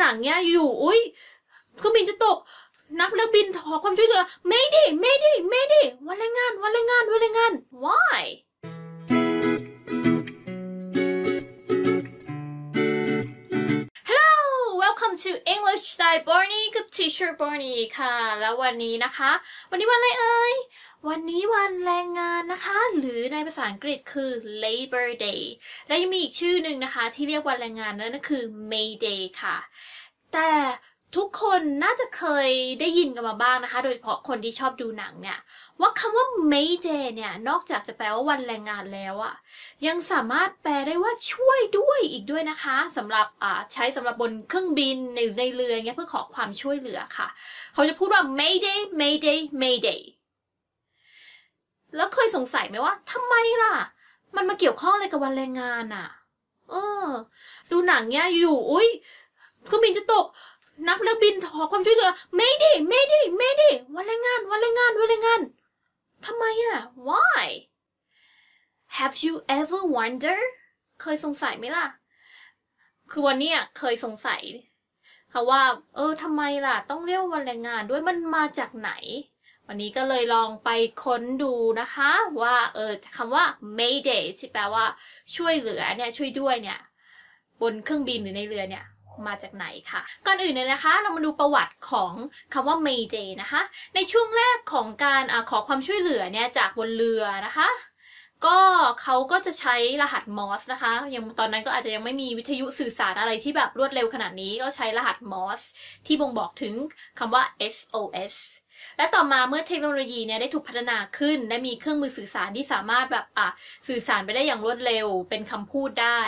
หนังเนี้ยอยู่อุ้ยเครื่องบินจะตกนักเรือบินขอความช่วยเหลือ Mayday Mayday Mayday วันแรงงานวันแรงงานวันแรงงาน Why Hello Welcome to English Style Bonnie กับ Teacher Bonnie ค่ะแล้ววันนี้นะคะวันนี้วันอะไรเอ่ยวันนี้วันแรงงานนะคะหรือในภาษาอังกฤษคือ Labor Day และยังมีอีกชื่อหนึ่งนะคะที่เรียกวันแรงงานนั่นก็คือ Mayday ค่ะแต่ทุกคนน่าจะเคยได้ยินกันมาบ้างนะคะโดยเฉพาะคนที่ชอบดูหนังเนี่ยว่าคำว่า Mayday เนี่ยนอกจากจะแปลว่าวันแรงงานแล้วอะยังสามารถแปลได้ว่าช่วยด้วยอีกด้วยนะคะสำหรับใช้สำหรับบนเครื่องบินหรือในเรือเงี้ยเพื่อขอความช่วยเหลือค่ะเขาจะพูดว่า Mayday Mayday Maydayแล้วเคยสงสัยไหมว่าทำไมล่ะมันมาเกี่ยวข้องอะไรกับวันแรงงานอ่ะดูหนังเนี้ยอยู่อุ้ยเครื่องบินจะตกนักเรือบินขอความช่วยเหลือ Mayday Mayday Mayday วันแรงงานวันแรงงานวันแรงงานทำไมอ่ะ Why Have you ever wonder เคยสงสัยไหมล่ะคือวันนี้เคยสงสัยค่ะว่าทำไมล่ะต้องเรียกวันแรงงานด้วยมันมาจากไหนวันนี้ก็เลยลองไปค้นดูนะคะว่าคำว่า Mayday ที่แปลว่าช่วยเหลือเนี่ยช่วยด้วยเนี่ยบนเครื่องบินหรือในเรือเนี่ยมาจากไหนค่ะก่อนอื่นเลยนะคะเรามาดูประวัติของคำว่า Mayday นะคะในช่วงแรกของการขอความช่วยเหลือเนี่ยจากบนเรือนะคะก็เขาก็จะใช้รหัส Morse นะคะยังตอนนั้นก็อาจจะยังไม่มีวิทยุสื่อสารอะไรที่แบบรวดเร็วขนาดนี้ก็ใช้รหัส Morse ที่บ่งบอกถึงคำว่า SOSและต่อมาเมื่อเทคโนโลยีเนี่ยได้ถูกพัฒนาขึ้นและมีเครื่องมือสื่อสารที่สามารถแบบสื่อสารไปได้อย่างรวดเร็วเป็นคำพูดได้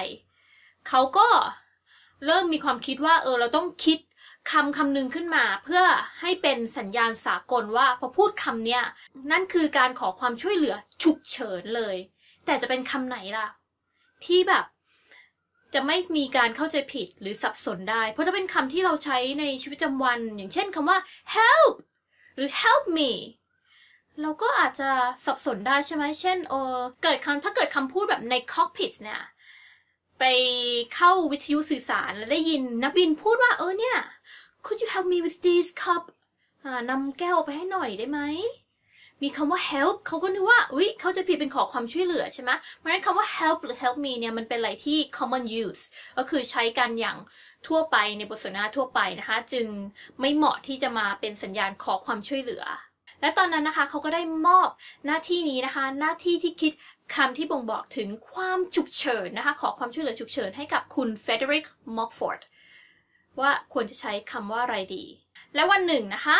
เขาก็เริ่มมีความคิดว่าเราต้องคิดคำหนึ่งขึ้นมาเพื่อให้เป็นสัญญาณสากลว่าพอพูดคำเนี้ยนั่นคือการขอความช่วยเหลือฉุกเฉินเลยแต่จะเป็นคำไหนล่ะที่แบบจะไม่มีการเข้าใจผิดหรือสับสนได้เพราะจะเป็นคำที่เราใช้ในชีวิตประจำวันอย่างเช่นคำว่า helpหรือ help me เราก็อาจจะสับสนได้ใช่ไหมเช่นถ้าเกิดคำพูดแบบใน cockpit เนี่ยไปเข้าวิทยุสื่อสารแล้วได้ยินนักบินพูดว่าเนี่ย could you help me with this cup นำแก้วไปให้หน่อยได้ไหมมีคำว่า help เขาก็นึกว่าอุ๊ยเขาจะผิดเป็นขอความช่วยเหลือใช่ไหมเพราะฉะนั้นคำว่า help หรือ help me เนี่ยมันเป็นอะไรที่ common use ก็คือใช้กันอย่างทั่วไปในบทสนทนาทั่วไปนะคะจึงไม่เหมาะที่จะมาเป็นสัญญาณขอความช่วยเหลือและตอนนั้นนะคะเขาก็ได้มอบหน้าที่นี้นะคะหน้าที่ที่คิดคำที่บ่งบอกถึงความฉุกเฉินนะคะขอความช่วยเหลือฉุกเฉินให้กับคุณเฟเดริก ม็อกฟอร์ดว่าควรจะใช้คำว่าอะไรดีและวันหนึ่งนะคะ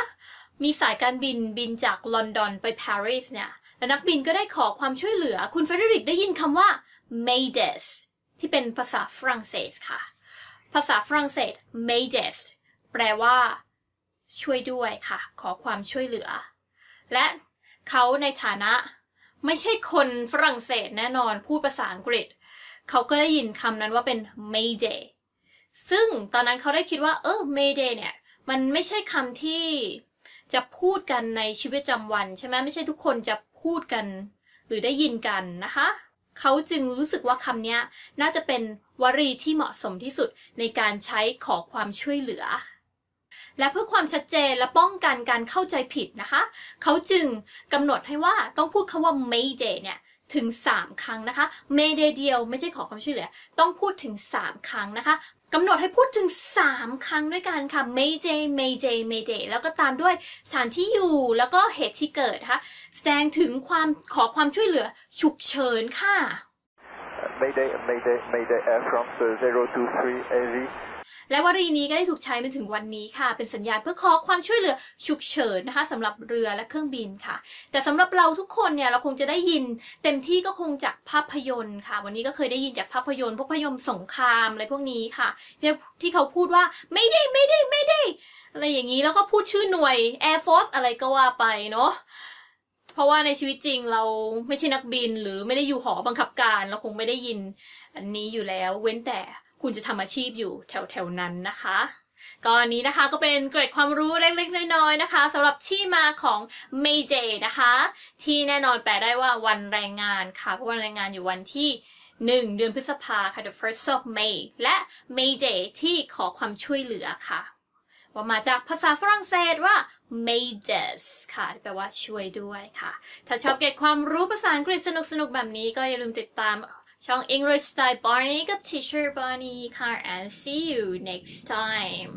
มีสายการบินจากลอนดอนไปปารีสเนี่ยและนักบินก็ได้ขอความช่วยเหลือคุณเฟเดริกได้ยินคำว่า Mayday ที่เป็นภาษาฝรั่งเศสค่ะภาษาฝรั่งเศส Mayday แปลว่าช่วยด้วยค่ะขอความช่วยเหลือและเขาในฐานะไม่ใช่คนฝรั่งเศสแน่นอนพูดภาษาอังกฤษเขาก็ได้ยินคำนั้นว่าเป็น Mayday ซึ่งตอนนั้นเขาได้คิดว่าMayday เนี่ยมันไม่ใช่คำที่จะพูดกันในชีวิตประจำวันใช่ไหมไม่ใช่ทุกคนจะพูดกันหรือได้ยินกันนะคะเขาจึงรู้สึกว่าคำนี้น่าจะเป็นวลีที่เหมาะสมที่สุดในการใช้ขอความช่วยเหลือและเพื่อความชัดเจนและป้องกันการเข้าใจผิดนะคะเขาจึงกำหนดให้ว่าต้องพูดคำว่า Mayday เนี่ยถึง3ครั้งนะคะ Mayday เดียวไม่ใช่ขอความช่วยเหลือต้องพูดถึง3ครั้งนะคะกำหนดให้พูดถึง3ครั้งด้วยกันค่ะ Mayday Mayday Mayday แล้วก็ตามด้วยสถานที่อยู่แล้วก็เหตุที่เกิดนะคะแสดงถึงความขอความช่วยเหลือฉุกเฉินค่ะ Mayday Mayday Mayday from 023 AV และวลีนี้ก็ได้ถูกใช้มาถึงวันนี้ค่ะเป็นสัญญาณเพื่อขอความช่วยเหลือฉุกเฉินนะคะสำหรับเรือและเครื่องบินค่ะแต่สำหรับเราทุกคนเนี่ยเราคงจะได้ยินเต็มที่ก็คงจากภาพยนตร์ค่ะวันนี้ก็เคยได้ยินจากภาพยนตร์พวกภาพยนตร์สงครามอะไรพวกนี้ค่ะที่เขาพูดว่า Mayday Mayday Mayday อะไรอย่างนี้แล้วก็พูดชื่อหน่วย Air Force อะไรก็ว่าไปเนาะเพราะว่าในชีวิตจริงเราไม่ใช่นักบินหรือไม่ได้อยู่หอบังคับการเราคงไม่ได้ยินอันนี้อยู่แล้วเว้นแต่คุณจะทำอาชีพอยู่แถวๆนั้นนะคะก่อนนี้นะคะก็เป็นเกร็ดความรู้เล็กๆน้อยๆนะคะสำหรับที่มาของ Mayday นะคะที่แน่นอนแปลได้ว่าวันแรงงานค่ะเพราะวันแรงงานอยู่วันที่ 1. เดือนพฤษภาค่ะ the first of May และ Mayday ที่ขอความช่วยเหลือค่ะว่ามาจากภาษาฝรั่งเศสว่า Mayday ค่ะแปลว่าช่วยด้วยค่ะถ้าชอบเก็บความรู้ภาษาอังกฤษสนุกๆแบบนี้ก็อย่าลืมติดตามช่อง English Style Bonnie กับ Teacher Bonnie ค่ะ and see you next time